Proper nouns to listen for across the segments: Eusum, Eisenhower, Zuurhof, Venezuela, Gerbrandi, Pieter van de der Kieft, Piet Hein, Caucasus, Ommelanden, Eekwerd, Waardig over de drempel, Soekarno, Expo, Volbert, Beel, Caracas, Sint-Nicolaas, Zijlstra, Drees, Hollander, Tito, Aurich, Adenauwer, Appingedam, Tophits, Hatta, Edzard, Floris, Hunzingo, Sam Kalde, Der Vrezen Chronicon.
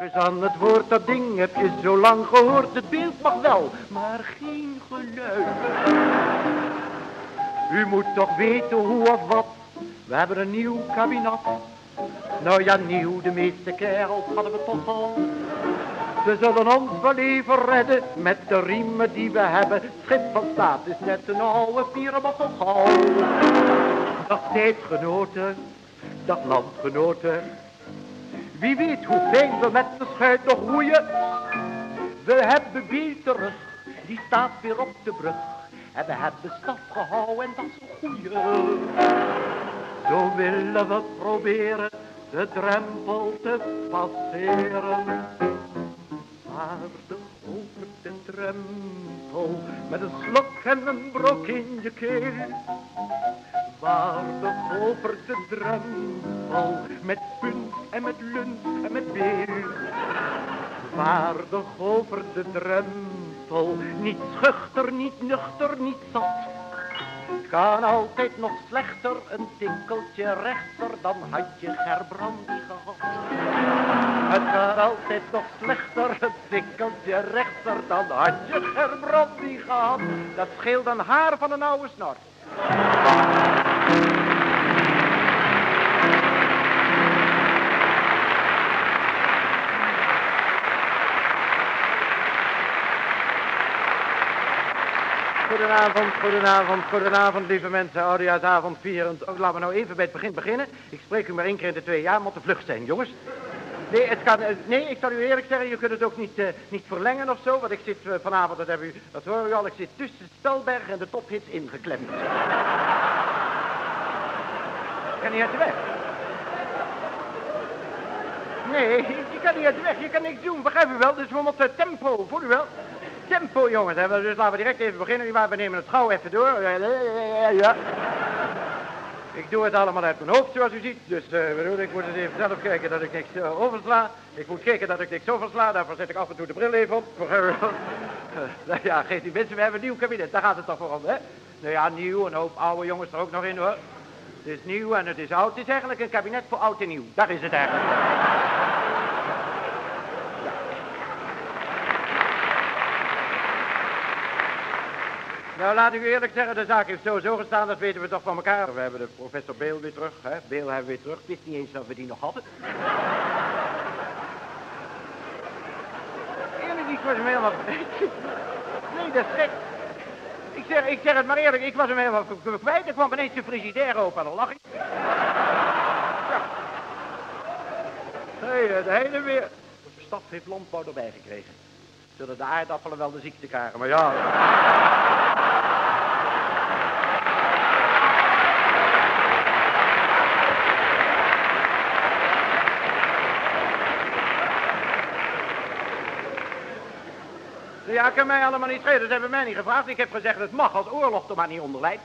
Eens aan het woord, dat ding heb je zo lang gehoord. Het beeld mag wel, maar geen geluid. U moet toch weten hoe of wat. We hebben een nieuw kabinet. Nou ja, nieuw, de meeste kerels hadden we tot al. Ze zullen ons wel even redden met de riemen die we hebben. Schip van staat is net een oude pieren, maar toch gauw. Dag tijdgenoten, dag landgenoten. Wie weet hoe fijn we met de schuit nog roeien. We hebben Beelterug, die staat weer op de brug. En we hebben staf gehouden en dat is een goeie. Zo willen we proberen de drempel te passeren. Waardig over de drempel, met een slok en een brok in je keel. Waardig over de drempel, met punt en met lunch en met beel. Waardig over de drempel, niet schuchter, niet nuchter, niet zat. Kan altijd nog slechter, een tikkeltje rechter, dan had je Gerbrandi gehad. Het kan altijd nog slechter, een tikkeltje rechter, dan had je Gerbrandi gehad. Dat scheelt een haar van een oude snor. Goedenavond, goedenavond, goedenavond, lieve mensen, oudejaarsavond vierend. Oh, laten we nou even bij het begin beginnen. Ik spreek u maar één keer in de 2 jaar, moet de vlucht zijn, jongens. Nee, het kan, nee, ik zal u eerlijk zeggen, je kunt het ook niet verlengen of zo, want ik zit vanavond, dat hoor u al, ik zit tussen Stelberg en de Tophits ingeklemd. Ik kan niet uit de weg. Nee, je kan niet uit de weg, je kan niks doen, begrijp u wel, dus we moeten tempo, voel u wel. Tempo, jongens, hè? Dus laten we direct even beginnen, maar we nemen het gauw even door. Ja. Ik doe het allemaal uit mijn hoofd, zoals u ziet, dus ik moet het even zelf kijken dat ik niks oversla. Ik moet kijken dat ik niks oversla, daarvoor zet ik af en toe de bril even op. Nou ja, geef die mensen, we hebben een nieuw kabinet, daar gaat het toch voor om, hè? Nou ja, nieuw, een hoop oude jongens er ook nog in, hoor. Het is nieuw en het is oud, het is eigenlijk een kabinet voor oud en nieuw, daar is het eigenlijk. Nou, laat ik u eerlijk zeggen, de zaak heeft sowieso gestaan, dat weten we toch van elkaar. We hebben de professor Beel weer terug, hè. Beel hebben we weer terug. Ik wist niet eens dat we die nog hadden. Eerlijk, ik was hem helemaal... Nee, dat is gek. Ik zeg het maar eerlijk, ik was hem helemaal kwijt. Er kwam ineens de frigidair open en dan lach ik. Ja. Nee, het hele weer. De stad heeft landbouw erbij gekregen. Zullen de aardappelen wel de ziekte krijgen, maar ja... Ja, ik kan mij allemaal niet schelen. Dat hebben mij niet gevraagd. Ik heb gezegd, het mag als oorlog er maar niet onder leidt.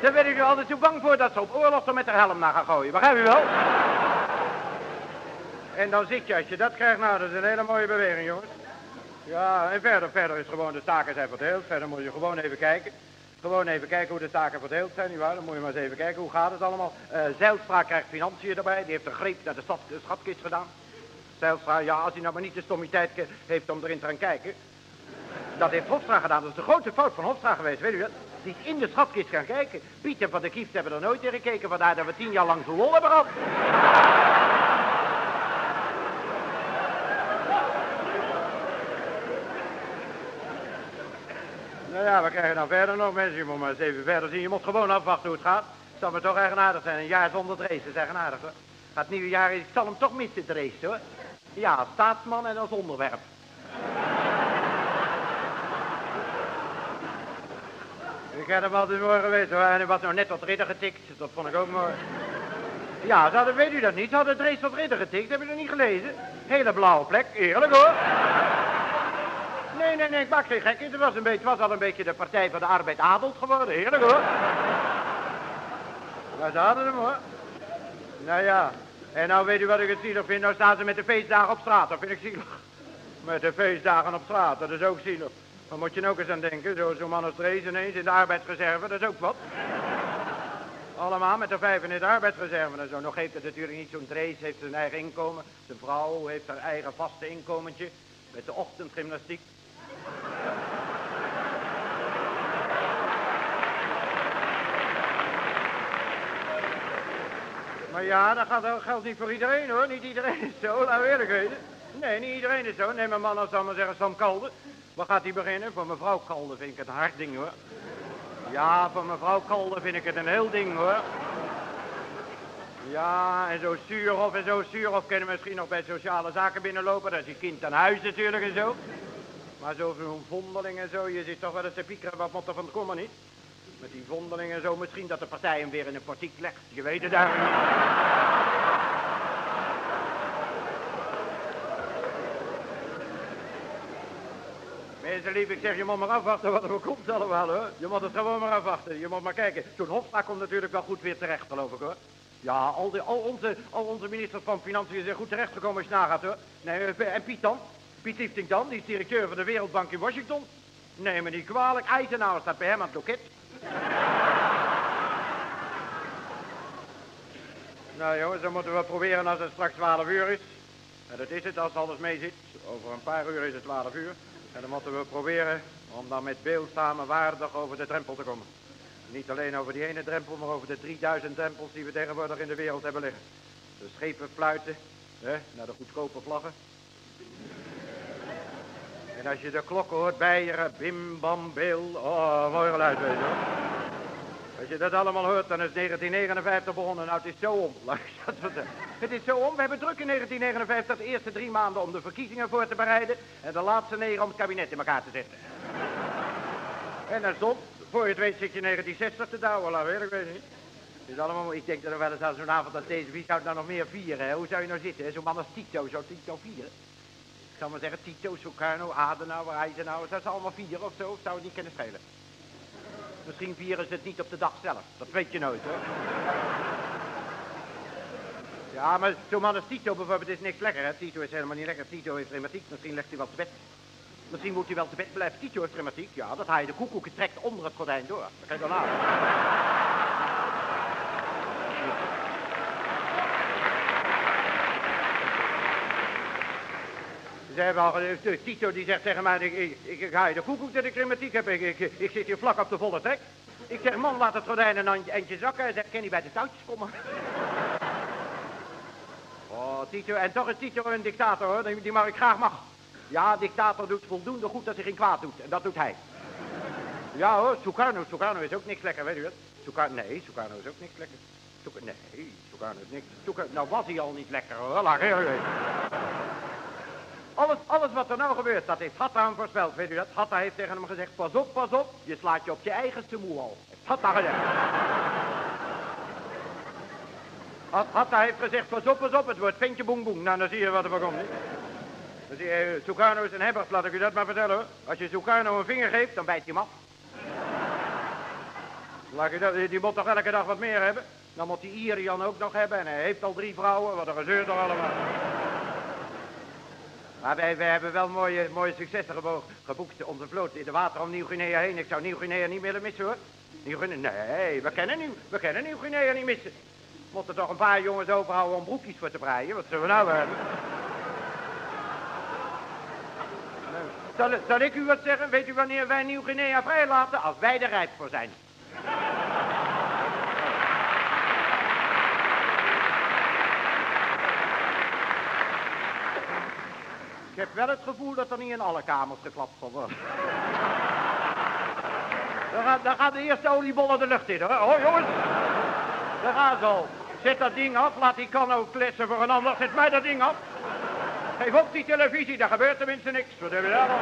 Daar ben ik wel altijd zo bang voor dat ze op oorlog er met de helm naar gaan gooien. Begrijp je wel? En dan zit je, als je dat krijgt, nou, dat is een hele mooie beweging, jongens. Ja, en verder is gewoon, de taken zijn verdeeld. Verder moet je gewoon even kijken. Gewoon even kijken hoe de taken verdeeld zijn, nietwaar? Dan moet je maar eens even kijken, hoe gaat het allemaal? Zijlstra krijgt financiën erbij, die heeft een greep naar de schatkist gedaan. Zijlstra, ja, als hij nou maar niet de stommiteit heeft om erin te gaan kijken. Dat heeft Hofstra gedaan, dat is de grote fout van Hofstra geweest, weet u dat? Die is in de schatkist gaan kijken. Pieter van der Kieft hebben er nooit in gekeken, vandaar dat we 10 jaar lang zo'n lol hebben gehad. Nou ja, we krijgen dan verder nog mensen. Je moet maar eens even verder zien. Je moet gewoon afwachten hoe het gaat. Het zal me toch eigenaardig zijn. Een jaar zonder Drees is eigenaardig, hoor. Gaat het nieuwe jaar, ik zal hem toch missen, Drees, hoor. Ja, als staatsman en als onderwerp. Ik heb hem altijd mooi geweest, hoor. En hij was nou net wat ridder getikt. Dat vond ik ook mooi. Ja, weet u dat niet? Ze hadden Drees wat ridder getikt. Heb je dat niet gelezen? Hele blauwe plek. Eerlijk, hoor. Nee, ik maak geen gekheid. Het was al een beetje de Partij van de Arbeid adelt geworden. Heerlijk, hoor. Maar ze hadden hem, hoor. Nou ja. En nou weet u wat ik het zielig vind. Nou staan ze met de feestdagen op straat. Dat vind ik zielig. Met de feestdagen op straat. Dat is ook zielig. Dan moet je ook eens aan denken. Zo'n man als Drees ineens in de arbeidsreserve. Dat is ook wat. Allemaal met de vijf in het arbeidsreserve en zo. Nog heeft het natuurlijk niet zo'n Drees, heeft zijn eigen inkomen. De vrouw heeft haar eigen vaste inkomentje. Met de ochtendgymnastiek. Maar ja, dat geldt niet voor iedereen hoor. Niet iedereen is zo, laten we eerlijk weten. Nee, niet iedereen is zo. Neem een man als, zal maar zeggen, Sam Kalde. Waar gaat hij beginnen? Voor mevrouw Kalde vind ik het een hard ding hoor. Ja, voor mevrouw Kalde vind ik het een heel ding hoor. Ja, en zo Zuurhof kunnen we misschien nog bij sociale zaken binnenlopen. Dat is je kind aan huis natuurlijk en zo. Maar zo'n vondeling en zo, je zit toch wel eens te piekeren wat moet er van komen niet? Met die vondeling en zo, misschien dat de partij hem weer in een portiek legt. Je weet het eigenlijk niet. Mensen lief, ik zeg, je moet maar afwachten wat er komt allemaal hoor. Je moet het gewoon maar afwachten, je moet maar kijken. Zo'n Hofstra komt natuurlijk wel goed weer terecht geloof ik hoor. Ja, al onze ministers van Financiën zijn goed terechtgekomen als je nagaat hoor. Nee, en Piet dan? Piet Liefting dan, die is directeur van de Wereldbank in Washington. Neem me niet kwalijk, Eisenhower staat bij hem aan het loket. Nou jongens, dan moeten we proberen als het straks 12 uur is. En dat is het als alles mee zit. Over een paar uur is het 12 uur. En dan moeten we proberen om dan met Beel samen waardig over de drempel te komen. Niet alleen over die ene drempel, maar over de 3000 drempels die we tegenwoordig in de wereld hebben liggen. De schepen fluiten, hè, naar de goedkope vlaggen. En als je de klokken hoort bijeren, bim, bam, Beel, oh, mooi geluid weet je hoor. Als je dat allemaal hoort, dan is 1959 begonnen. Nou, het is zo om. Het is zo om. We hebben druk in 1959, de eerste 3 maanden om de verkiezingen voor te bereiden. En de laatste 9 om het kabinet in elkaar te zetten. En dan stond, voor je het weet zit je 1960 te douwen, laat weet ik niet. Dus allemaal, ik denk dat er wel eens aan zo'n avond als deze, wie zou het nou nog meer vieren? Hè? Hoe zou je nou zitten? Zo'n man als Tito, zou Tito vieren? Ik zou maar zeggen, Tito, Soekarno, Adenauwer, Eisenhower, zou ze allemaal vieren of zo? Of zou het niet kunnen schelen? Misschien vieren ze het niet op de dag zelf. Dat weet je nooit, hoor. Ja, maar zo'n man als Tito bijvoorbeeld is niks lekker, hè? Tito is helemaal niet lekker. Tito heeft rheumatiek. Misschien legt hij wel te bed. Misschien moet hij wel te bed blijven. Tito heeft rheumatiek. Ja, dat hij de koekoeken trekt onder het gordijn door. Dat kan je dan aan. Ze hebben al, Tito die zegt tegen mij, ik ga je de koekoek dat ik rheumatiek heb. Ik zit hier vlak op de volle trek. Ik zeg, man, laat het gordijn een eindje zakken. Hij zegt, kan niet bij de touwtjes komen. Oh, Tito, en toch is Tito een dictator, hoor, die maar ik graag mag. Ja, dictator doet voldoende goed dat hij geen kwaad doet. En dat doet hij. Ja hoor, Sukarno is ook niks lekker, weet u wat? Sukarno is ook niks lekker. Sukarno is niks. Nou was hij al niet lekker, hoor. Laat ik alles wat er nou gebeurt, dat heeft Hatta hem voorspeld, weet u dat? Hatta heeft tegen hem gezegd, pas op, je slaat je op je eigenste moe al. Heeft Hatta gezegd. Hatta heeft gezegd, pas op, het wordt ventje boeng boeng. Nou, dan zie je wat er van komt. Dan zie je, Sukarno is een hebber, laat ik u dat maar vertellen hoor. Als je Sukarno een vinger geeft, dan bijt hij hem af. Laat ik dat, die moet toch elke dag wat meer hebben? Dan moet hij Irian ook nog hebben en hij heeft al 3 vrouwen, wat een gezeur toch allemaal. Maar wij hebben wel mooie successen geboekt. Onze vloot in de water om Nieuw-Guinea heen. Ik zou Nieuw-Guinea niet willen missen hoor. Nieuw-Guinea, nee, we kennen Nieuw-Guinea niet missen. We moeten toch een paar jongens overhouden om broekjes voor te breien. Wat zullen we nou hebben? Zal ik u wat zeggen? Weet u wanneer wij Nieuw-Guinea vrijlaten? Als wij er rijp voor zijn. Ik heb wel het gevoel dat er niet in alle kamers geklapt zal worden. Daar gaan de eerste oliebollen de lucht in hoor. Oh jongens, daar gaan ze al. Zet dat ding af, laat die kan ook kletsen voor een ander. Zet mij dat ding af. Geef op die televisie, daar gebeurt tenminste niks. Wat hebben we daar nog?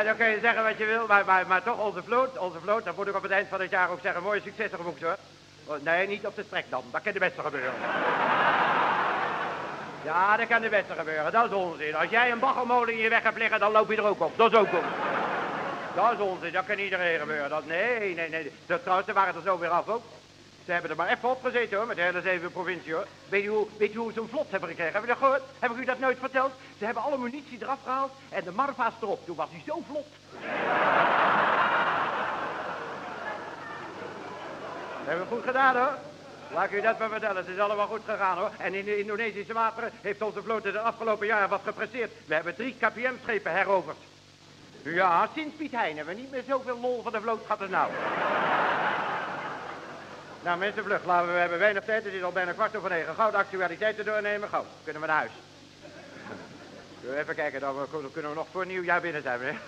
Maar dan kun je zeggen wat je wil, maar toch onze vloot, dat moet ik op het eind van het jaar ook zeggen, mooie successen geboekt hoor. Nee, niet op de strek dan, dat kan de beste gebeuren. Ja, dat kan de beste gebeuren, dat is onzin. Als jij een baggermolen in je weg hebt liggen, dan loop je er ook op, dat is ook onzin. Dat is onzin, dat kan iedereen gebeuren. Dat, nee, trouwens, daar waren het er zo weer af ook. Ze hebben er maar even op gezeten, hoor, met de hele 7 provincie, hoor. Weet u hoe ze een vlot hebben gekregen? Hebben we dat gehoord? Heb ik u dat nooit verteld? Ze hebben alle munitie eraf gehaald en de Marva's erop. Toen was hij zo vlot. Dat hebben we goed gedaan, hoor. Laat ik u dat maar vertellen. Het is allemaal goed gegaan, hoor. En in de Indonesische wateren heeft onze vloot de afgelopen jaren wat gepresteerd. We hebben 3 KPM-schepen heroverd. Ja, sinds Piet Hein hebben we niet meer zoveel lol van de vloot gehad als nou. Nou, mensen, vlug. We hebben weinig tijd. Het is al bijna 20:15. Gauw de actualiteiten doornemen. Gauw. Kunnen we naar huis. Even kijken. Dan kunnen we nog voor nieuwjaar binnen zijn, meneer.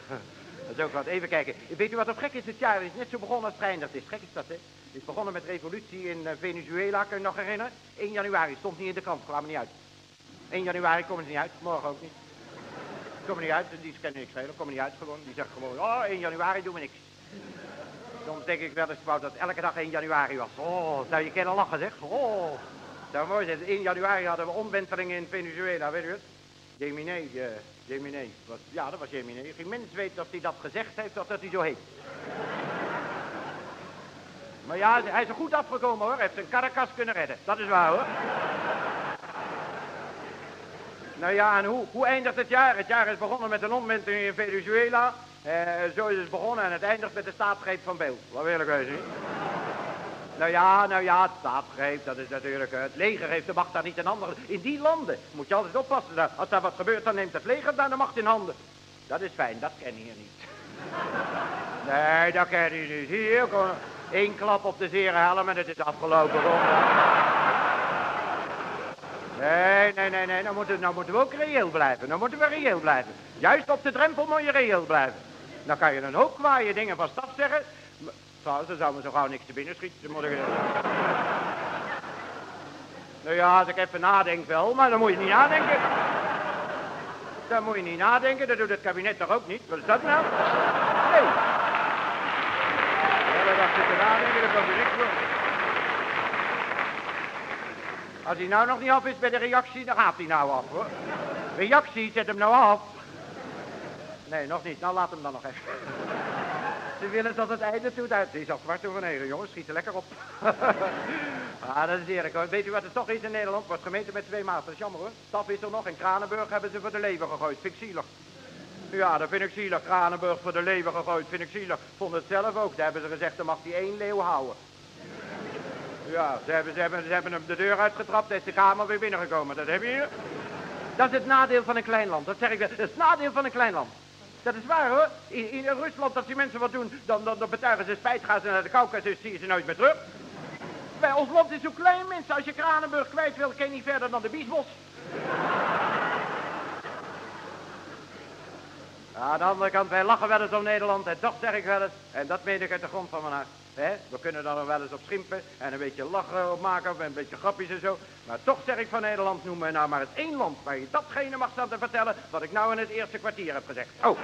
Dat is ook wat. Even kijken. Weet u wat op gek is? Het jaar is net zo begonnen als het eindigd is. Gek is dat, hè? Het is begonnen met revolutie in Venezuela, kun je nog herinneren? 1 januari, stond niet in de krant, kwam er niet uit. 1 januari komen ze niet uit, morgen ook niet. Komen niet uit, die kennen niks schelen, komen niet uit gewoon. Die zeggen gewoon, oh, 1 januari doen we niks. Soms denk ik wel eens fout dat elke dag 1 januari was. Oh, zou je kunnen lachen, zeg. Oh, zou mooi zijn. 1 januari hadden we omwentelingen in Venezuela, weet u het? Jeminé. Ja, dat was Jeminé. Geen mens weet of hij dat gezegd heeft of dat hij zo heet. Maar ja, hij is er goed afgekomen, hoor. Hij heeft zijn Caracas kunnen redden. Dat is waar, hoor. Nou ja, en hoe eindigt het jaar? Het jaar is begonnen met een omwenteling in Venezuela. Zo is het begonnen en het eindigt met de staatsgreep van Beel. Wat wil ik wezen? Nou ja, staatsgreep, dat is natuurlijk... Het leger heeft de macht daar niet in handen. In die landen moet je altijd oppassen. Als daar wat gebeurt, dan neemt het leger daar de macht in handen. Dat is fijn, dat ken je hier niet. Nee, dat ken je niet. Hier, kom... 1 klap op de zere helm en het is afgelopen. Nee. Nou moeten we ook reëel blijven. Juist op de drempel moet je reëel blijven. Dan kan je een hoop kwaaie dingen van staf zeggen. Maar, trouwens, dan zou me zo gauw niks te binnen schieten. Nou ja, als ik even nadenk wel, maar dan moet je niet nadenken. Dat doet het kabinet toch ook niet? Wat is dat nou? Nee. Als hij nou nog niet af is bij de reactie, dan gaat hij nou af, hoor. Reactie, zet hem nou af. Nee, nog niet. Nou, laat hem dan nog even. Ze willen dat het einde toe uit. Het is al 21:15, jongens. Schiet er lekker op. Ah, dat is eerlijk, hoor. Weet u wat het toch is in Nederland? Wordt gemeten met 2 maten. Dat is jammer, hoor. Staf is er nog. In Kranenburg hebben ze voor de leeuwen gegooid. Vind ik zielig. Ja, dat vind ik zielig. Kranenburg voor de leeuwen gegooid, vind ik zielig. Vond het zelf ook. Daar hebben ze gezegd, dan mag die 1 leeuw houden. Ja, ze hebben hem de deur uitgetrapt, hij is de kamer weer binnengekomen. Dat heb je hier. Dat is het nadeel van een klein land. Dat zeg ik wel. Dat is het nadeel van een klein land. Dat is waar, hoor. In Rusland, als die mensen wat doen, dan betuigen ze spijt, gaan ze naar de Caucasus, zie je ze nooit meer terug. Bij ons land is zo klein, mensen. Als je Kranenburg kwijt wil, ken je niet verder dan de Biesbos. Aan de andere kant, wij lachen wel eens om Nederland en toch zeg ik wel eens, en dat meen ik uit de grond van mijn hart. We kunnen daar nog wel eens op schimpen en een beetje lachen op maken of een beetje grapjes en zo. Maar toch zeg ik van Nederland, noem mij nou maar het 1 land waar je datgene mag staan te vertellen wat ik nou in het eerste kwartier heb gezegd. Oh.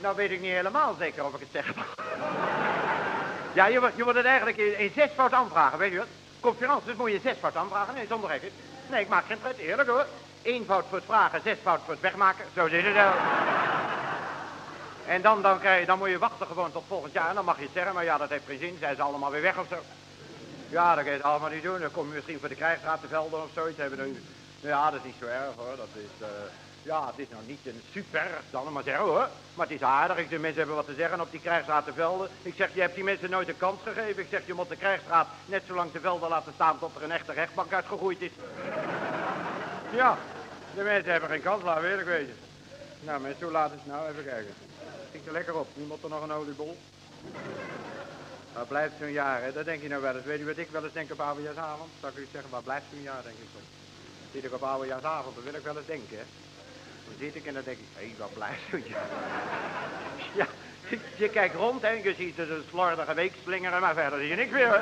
Nou weet ik niet helemaal zeker of ik het zeg. Ja, je moet het eigenlijk in 6-fout aanvragen, weet je wat? Conferences dus moet je in 6-fout aanvragen. Nee, zonder even. Nee, ik maak geen pret, eerlijk, hoor. 1 fout voor het vragen, 6 fout voor het wegmaken. Zo zit het wel. En dan moet je wachten gewoon tot volgend jaar en dan mag je het zeggen. Maar ja, dat heeft geen zin, zijn ze allemaal weer weg of zo. Ja, dat kun je het allemaal niet doen. Dan kom je misschien voor de krijgsraad te velden of zoiets. Ja, dat is niet zo erg, hoor. Dat is... Ja, het is nou niet een super, dan maar zeggen, hoor. Maar het is aardig, de mensen hebben wat te zeggen op die krijgsraad te velden. Ik zeg, je hebt die mensen nooit een kans gegeven. Ik zeg, je moet de krijgsraad net zo lang te velden laten staan tot er een echte rechtbank uitgegroeid is. Ja, de mensen hebben geen kans, laten we eerlijk wezen. Nou mensen, hoe laat is het nou? Even kijken. Schiet er lekker op, nu moet er nog een oliebol. Waar blijft zo'n jaar, hè? Dat denk je nou wel eens. Weet je wat ik wel eens denk op oudejaarsavond? Zou ik u zeggen, waar blijft zo'n jaar, denk ik soms. Zit ik op oudejaarsavond, dat wil ik wel eens denken, hè. Dan zit ik en dan denk ik, hé, wat blij zo'n jaar. Ja, je kijkt rond en je ziet dus een slordige week slingeren, maar verder zie je niks meer, hè.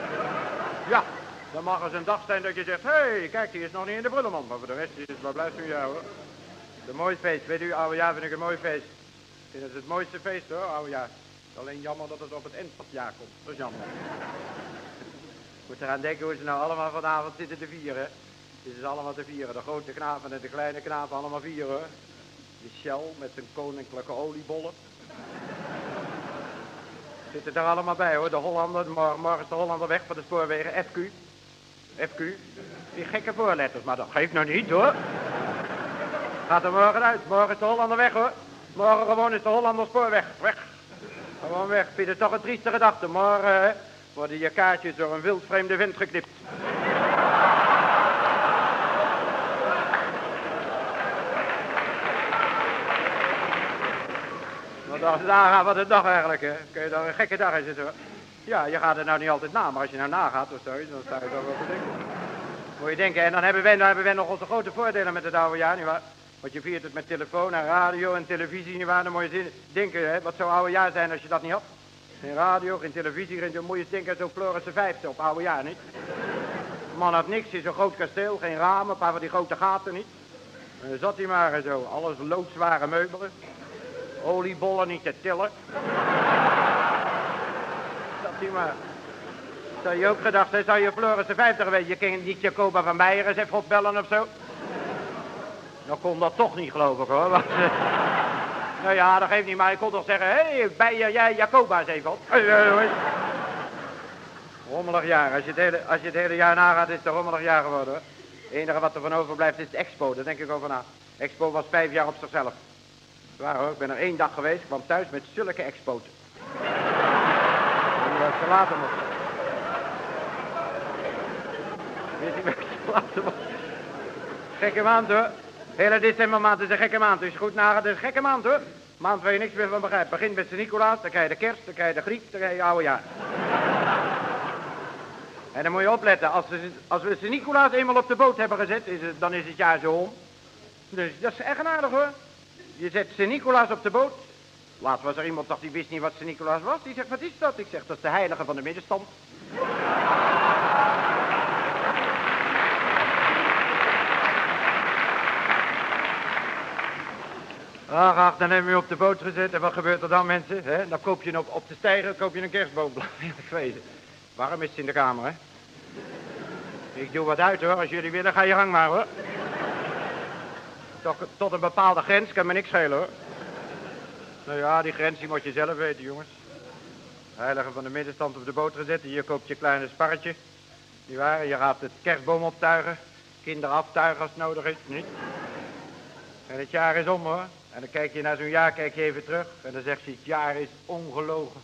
Ja, dan mag eens een dag zijn dat je zegt, hé, kijk, die is nog niet in de brullenmand. Maar voor de rest is het wat blij zo'n jaar, hoor. Een mooi feest, weet u, oudejaar vind ik een mooi feest. Ik vind het het mooiste feest, hoor, oudejaar. Het is alleen jammer dat het op het eind van het jaar komt, dat is jammer. moet eraan denken hoe ze nou allemaal vanavond zitten te vieren. Dit is allemaal te vieren. De grote knapen en de kleine knapen allemaal vieren. De Shell met zijn koninklijke oliebollen. Zitten er allemaal bij hoor. De Hollander, morgen is de Hollander weg van de spoorwegen. FQ. FQ. Die gekke voorletters, maar dat geeft nou niet hoor. Gaat er morgen uit. Morgen is de Hollander weg hoor. Morgen gewoon is de Hollander spoorweg. Weg. Gewoon weg. Vind je toch een trieste gedachte. Morgen hè, worden je kaartjes door een wildvreemde wind geknipt. Daar gaat wat een dag eigenlijk, hè. Kun je daar een gekke dag in zitten, hoor. Ja, je gaat er nou niet altijd na, maar als je nou nagaat of zo, dan sta je daar wel te denken. Moet je denken, en dan hebben wij nog onze grote voordelen met het oude jaar, nietwaar? Want je viert het met telefoon en radio en televisie, nietwaar? Dan moet je denken, hè, wat zou oude jaar zijn als je dat niet had? Geen radio, geen televisie, dan moet je denken, zo'n Floris de Vijfde op oude jaar, niet? De man had niks, is een groot kasteel, geen ramen, een paar van die grote gaten, niet? En zat hij maar en zo, alles loodzware meubelen. Oliebollen niet te tillen. Dat hij maar. Zou je ook gedacht, hè? Zou je Floris de Vijfde geweest? Je ging niet Jacoba van Meijeren even opbellen of zo? Dan kon dat toch niet, geloof ik hoor. Want, nou ja, dat geeft niet, maar ik kon toch zeggen: hé, hey, bij jij Jacoba eens even op. Rommelig jaar. Als je het hele jaar nagaat, is het een rommelig jaar geworden hoor. Het enige wat er van overblijft is de Expo, daar denk ik over na. Expo was 5 jaar op zichzelf. Waar hoor, ik ben er 1 dag geweest, kwam thuis met zulke expoten. En ze later nog. Gekke maand hoor. Hele decembermaand is een gekke maand, dus goed nagaan, is een gekke maand hoor. Maand waar je niks meer van begrijpt. Begint met Sint-Nicolaas, dan krijg je de kerst, dan krijg je de griep, dan krijg je oude jaar. En dan moet je opletten, als we Sint-Nicolaas eenmaal op de boot hebben gezet, dan is het jaar zo om. Dus dat is echt aardig hoor. Je zet Sint-Nicolaas op de boot. Laatst was er iemand, dacht die wist niet wat Sint-Nicolaas was. Die zegt, wat is dat? Ik zeg, dat is de heilige van de middenstand. Ach, dan hebben we op de boot gezet. En wat gebeurt er dan, mensen? He? Dan koop je op de steiger koop je een kerstboom. Ik weet het. Warm is het in de kamer, hè? Ik doe wat uit, hoor. Als jullie willen, ga je gang maar, hoor. Tot een bepaalde grens, kan me niks schelen hoor. Nou ja, die grens die moet je zelf weten jongens. Heilige van de middenstand op de boot gezet. Hier koopt je kleine sparretje. Die waar, je gaat het kerstboom optuigen. Kinderen aftuigen als het nodig is, niet? En het jaar is om hoor. En dan kijk je naar zo'n jaar, kijk je even terug. En dan zegt ze, het jaar is ongelogen.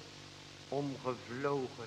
Omgevlogen